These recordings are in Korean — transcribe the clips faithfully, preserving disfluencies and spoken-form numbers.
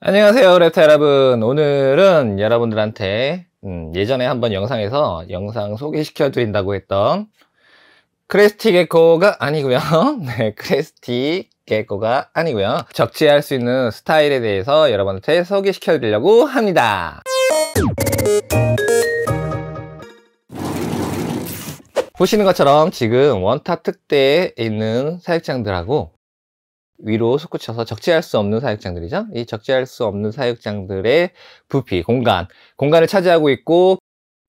안녕하세요, 랩타 여러분. 오늘은 여러분들한테 음, 예전에 한번 영상에서 영상 소개시켜 드린다고 했던 크레스티 개코가 아니고요. 네, 크레스티 개코가 아니고요. 적재할 수 있는 스타일에 대해서 여러분한테 소개시켜 드리려고 합니다. 보시는 것처럼 지금 원탑 특대에 있는 사육장들하고 위로 솟구쳐서 적재할 수 없는 사육장들이죠. 이 적재할 수 없는 사육장들의 부피, 공간, 공간을 차지하고 있고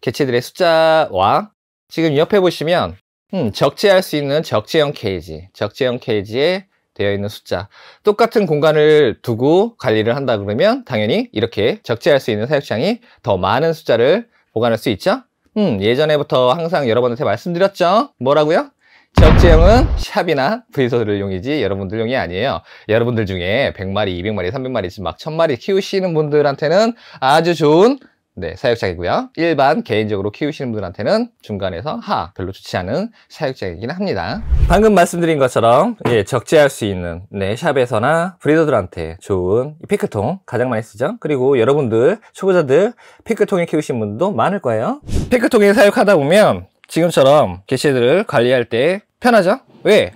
개체들의 숫자와 지금 옆에 보시면 음, 적재할 수 있는 적재형 케이지, 적재형 케이지에 되어 있는 숫자, 똑같은 공간을 두고 관리를 한다 그러면 당연히 이렇게 적재할 수 있는 사육장이 더 많은 숫자를 보관할 수 있죠. 음, 예전에부터 항상 여러분한테 말씀드렸죠. 뭐라고요? 적재형은 샵이나 브이소들용이지 여러분들용이 아니에요. 여러분들 중에 백마리, 이백마리, 삼백마리, 지금 막 천마리 키우시는 분들한테는 아주 좋은 네, 사육장이고요. 일반 개인적으로 키우시는 분들한테는 중간에서 하, 별로 좋지 않은 사육장이긴 합니다. 방금 말씀드린 것처럼 예, 적재할 수 있는 네, 샵에서나 브리더들한테 좋은 피크통 가장 많이 쓰죠. 그리고 여러분들 초보자들 피크통에 키우신 분도 많을 거예요. 피크통에 사육하다 보면 지금처럼 개체들을 관리할 때 편하죠? 왜?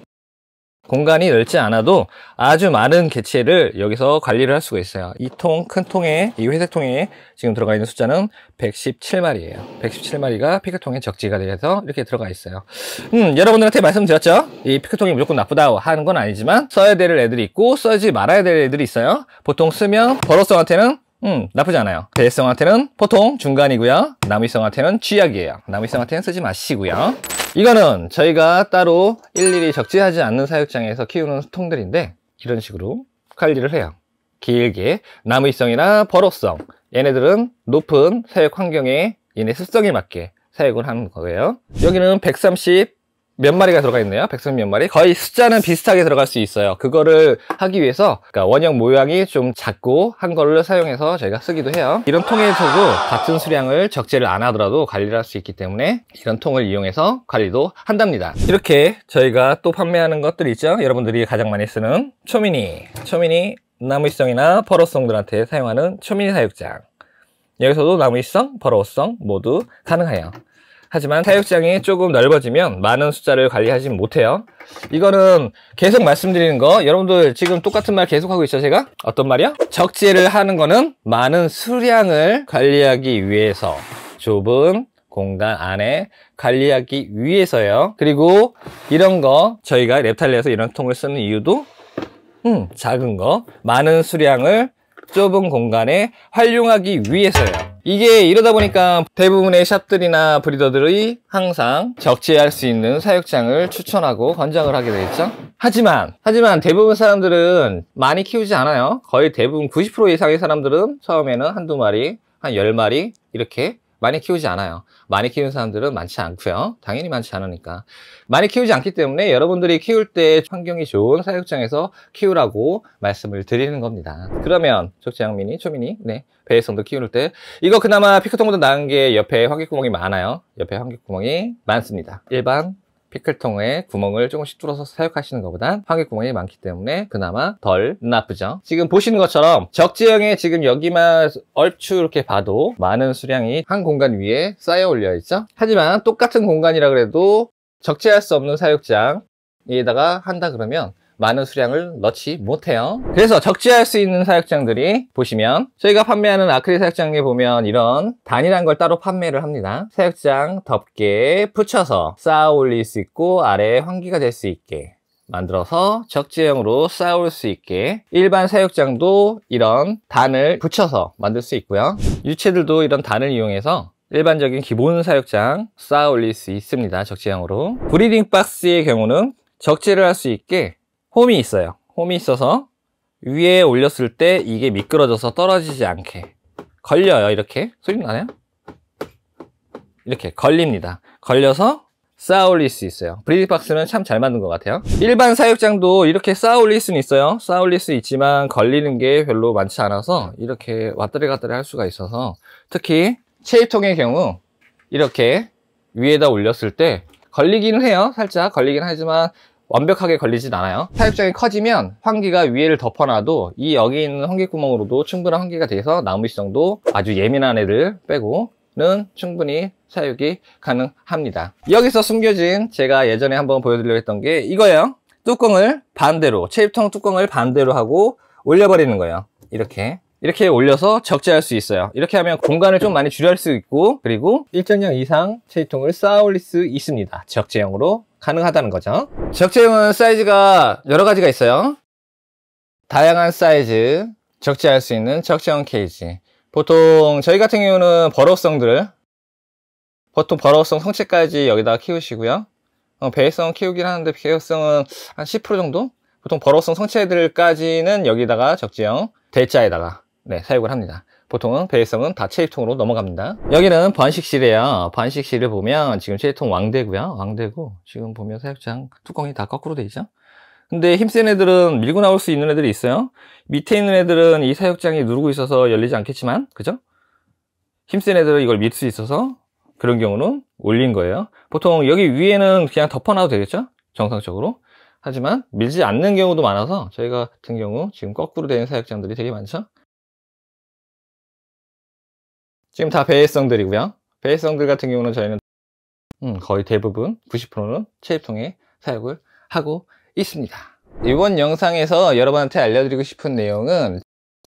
공간이 넓지 않아도 아주 많은 개체를 여기서 관리를 할 수가 있어요. 이 통, 큰 통에, 이 회색 통에 지금 들어가 있는 숫자는 백십칠 마리예요. 백십칠 마리가 피크통에 적재가 돼서 이렇게 들어가 있어요. 음, 여러분들한테 말씀드렸죠? 이 피크통이 무조건 나쁘다 하는 건 아니지만 써야 될 애들이 있고 써지 말아야 될 애들이 있어요. 보통 쓰면 버러성한테는 음, 나쁘지 않아요. 대성한테는 보통 중간이고요. 나무성한테는 쥐약이에요. 나무성한테는 쓰지 마시고요. 이거는 저희가 따로 일일이 적재하지 않는 사육장에서 키우는 통들인데 이런 식으로 관리를 해요. 길게 나무성이나 버로성 얘네들은 높은 사육 환경에 얘네 습성에 맞게 사육을 하는 거예요. 여기는 백삼십 몇 마리가 들어가 있네요. 백삼십 몇 마리. 거의 숫자는 비슷하게 들어갈 수 있어요. 그거를 하기 위해서 그러니까 원형 모양이 좀 작고 한 거를 사용해서 저희가 쓰기도 해요. 이런 통에서도 같은 수량을 적재를 안 하더라도 관리를 할 수 있기 때문에 이런 통을 이용해서 관리도 한답니다. 이렇게 저희가 또 판매하는 것들 있죠. 여러분들이 가장 많이 쓰는 초미니. 초미니 나무식성이나 버러성들한테 사용하는 초미니 사육장. 여기서도 나무식성, 버러성 모두 가능해요. 하지만 사육장이 조금 넓어지면 많은 숫자를 관리하지 못해요. 이거는 계속 말씀드리는 거 여러분들 지금 똑같은 말 계속하고 있죠. 제가 어떤 말이야? 적재를 하는 거는 많은 수량을 관리하기 위해서 좁은 공간 안에 관리하기 위해서요. 그리고 이런 거 저희가 랩탈리에서 이런 통을 쓰는 이유도 음, 작은 거 많은 수량을 좁은 공간에 활용하기 위해서요. 이게 이러다 보니까 대부분의 샵들이나 브리더들이 항상 적재할 수 있는 사육장을 추천하고 권장을 하게 되겠죠. 하지만 하지만 대부분 사람들은 많이 키우지 않아요. 거의 대부분 구십 퍼센트 이상의 사람들은 처음에는 한두 마리, 한 열 마리 이렇게 많이 키우지 않아요. 많이 키우는 사람들은 많지 않고요. 당연히 많지 않으니까. 많이 키우지 않기 때문에 여러분들이 키울 때 환경이 좋은 사육장에서 키우라고 말씀을 드리는 겁니다. 그러면 적재형 미니, 초미니, 네, 배혜성도 키울 때 이거 그나마 피크통보다 나은 게 옆에 환기구멍이 많아요. 옆에 환기구멍이 많습니다. 일반 피클통에 구멍을 조금씩 뚫어서 사육하시는 것보단 환기구멍이 많기 때문에 그나마 덜 나쁘죠. 지금 보시는 것처럼 적재형에 지금 여기만 얼추 이렇게 봐도 많은 수량이 한 공간 위에 쌓여 올려 있죠. 하지만 똑같은 공간이라 그래도 적재할 수 없는 사육장에다가 한다 그러면 많은 수량을 넣지 못해요. 그래서 적재할 수 있는 사육장들이 보시면 저희가 판매하는 아크릴 사육장에 보면 이런 단일한 걸 따로 판매를 합니다. 사육장 덮개에 붙여서 쌓아 올릴 수 있고 아래에 환기가 될 수 있게 만들어서 적재형으로 쌓아 올 수 있게 일반 사육장도 이런 단을 붙여서 만들 수 있고요. 유체들도 이런 단을 이용해서 일반적인 기본 사육장 쌓아 올릴 수 있습니다. 적재형으로. 브리딩 박스의 경우는 적재를 할 수 있게 홈이 있어요. 홈이 있어서 위에 올렸을 때 이게 미끄러져서 떨어지지 않게 걸려요. 이렇게 소리 나나요? 이렇게 걸립니다. 걸려서 쌓아 올릴 수 있어요. 브리딩 박스는 참 잘 만든 것 같아요. 일반 사육장도 이렇게 쌓아 올릴 수는 있어요. 쌓아 올릴 수 있지만 걸리는 게 별로 많지 않아서 이렇게 왔다리 갔다리 할 수가 있어서 특히 체입통의 경우 이렇게 위에다 올렸을 때 걸리기는 해요. 살짝 걸리긴 하지만 완벽하게 걸리진 않아요. 사육장이 커지면 환기가 위에를 덮어놔도 이 여기 있는 환기구멍으로도 충분한 환기가 돼서 나무 시성도 아주 예민한 애들 빼고는 충분히 사육이 가능합니다. 여기서 숨겨진 제가 예전에 한번 보여드리려고 했던 게 이거예요. 뚜껑을 반대로, 체입통 뚜껑을 반대로 하고 올려버리는 거예요. 이렇게 이렇게 올려서 적재할 수 있어요. 이렇게 하면 공간을 좀 많이 줄여할 수 있고, 그리고 일 점 영 이상 체입통을 쌓아 올릴 수 있습니다. 적재형으로 가능하다는 거죠. 적재형은 사이즈가 여러 가지가 있어요. 다양한 사이즈 적재할 수 있는 적재형 케이지. 보통 저희 같은 경우는 버럭성들을 보통 버럭성 성체까지 여기다가 키우시고요. 어, 배액성은 키우긴 하는데 배액성은 한 십 퍼센트 정도? 보통 버럭성 성체들까지는 여기다가 적재형 대자에다가 네, 사육을 합니다. 보통은 배액성은 다 체입통으로 넘어갑니다. 여기는 번식실이에요. 번식실을 보면 지금 체입통 왕대고요. 왕대고 지금 보면 사육장 뚜껑이 다 거꾸로 돼 있죠. 근데 힘센 애들은 밀고 나올 수 있는 애들이 있어요. 밑에 있는 애들은 이 사육장이 누르고 있어서 열리지 않겠지만, 그죠? 힘센 애들은 이걸 밀 수 있어서 그런 경우는 올린 거예요. 보통 여기 위에는 그냥 덮어놔도 되겠죠? 정상적으로. 하지만 밀지 않는 경우도 많아서 저희 같은 경우 지금 거꾸로 된 사육장들이 되게 많죠? 지금 다 배액성들이고요. 배액성들 같은 경우는 저희는 음, 거의 대부분 구십 퍼센트는 체입통에 사육을 하고 있습니다. 이번 영상에서 여러분한테 알려드리고 싶은 내용은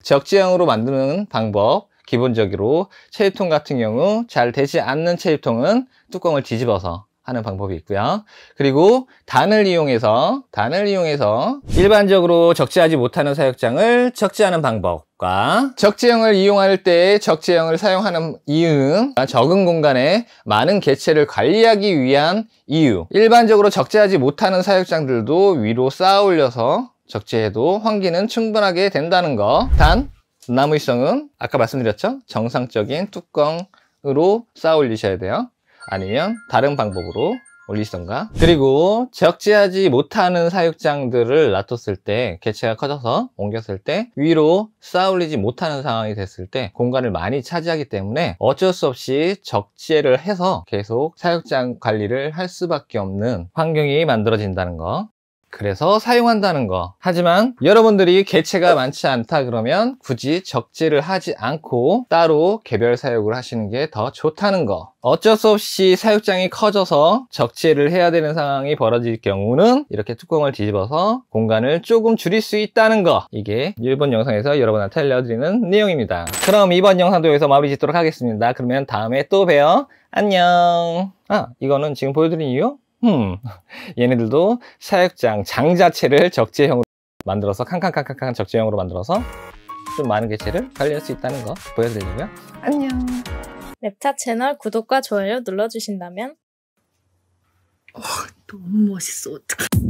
적재형으로 만드는 방법, 기본적으로 체입통 같은 경우 잘 되지 않는 체입통은 뚜껑을 뒤집어서 하는 방법이 있고요. 그리고 단을 이용해서 단을 이용해서 일반적으로 적재하지 못하는 사육장을 적재하는 방법과 적재형을 이용할 때 적재형을 사용하는 이유는 적은 공간에 많은 개체를 관리하기 위한 이유. 일반적으로 적재하지 못하는 사육장들도 위로 쌓아 올려서 적재해도 환기는 충분하게 된다는 거. 단, 나무 시성은 아까 말씀드렸죠? 정상적인 뚜껑으로 쌓아 올리셔야 돼요. 아니면 다른 방법으로 올리시던가. 그리고 적재하지 못하는 사육장들을 놔뒀을 때, 개체가 커져서 옮겼을 때 위로 쌓아 올리지 못하는 상황이 됐을 때 공간을 많이 차지하기 때문에 어쩔 수 없이 적재를 해서 계속 사육장 관리를 할 수밖에 없는 환경이 만들어진다는 거. 그래서 사용한다는 거. 하지만 여러분들이 개체가 많지 않다 그러면 굳이 적재를 하지 않고 따로 개별 사육을 하시는 게 더 좋다는 거. 어쩔 수 없이 사육장이 커져서 적재를 해야 되는 상황이 벌어질 경우는 이렇게 뚜껑을 뒤집어서 공간을 조금 줄일 수 있다는 거. 이게 이번 영상에서 여러분한테 알려드리는 내용입니다. 그럼 이번 영상도 여기서 마무리 짓도록 하겠습니다. 그러면 다음에 또 봬요. 안녕. 아, 이거는 지금 보여드린 이유? 음, 얘네들도 사육장 장 자체를 적재형으로 만들어서 칸칸칸칸 적재형으로 만들어서 좀 많은 개체를 관리할 수 있다는 거 보여드리고요. 안녕. 랩타 채널 구독과 좋아요 눌러주신다면. 어, 너무 멋있어. 어떡해.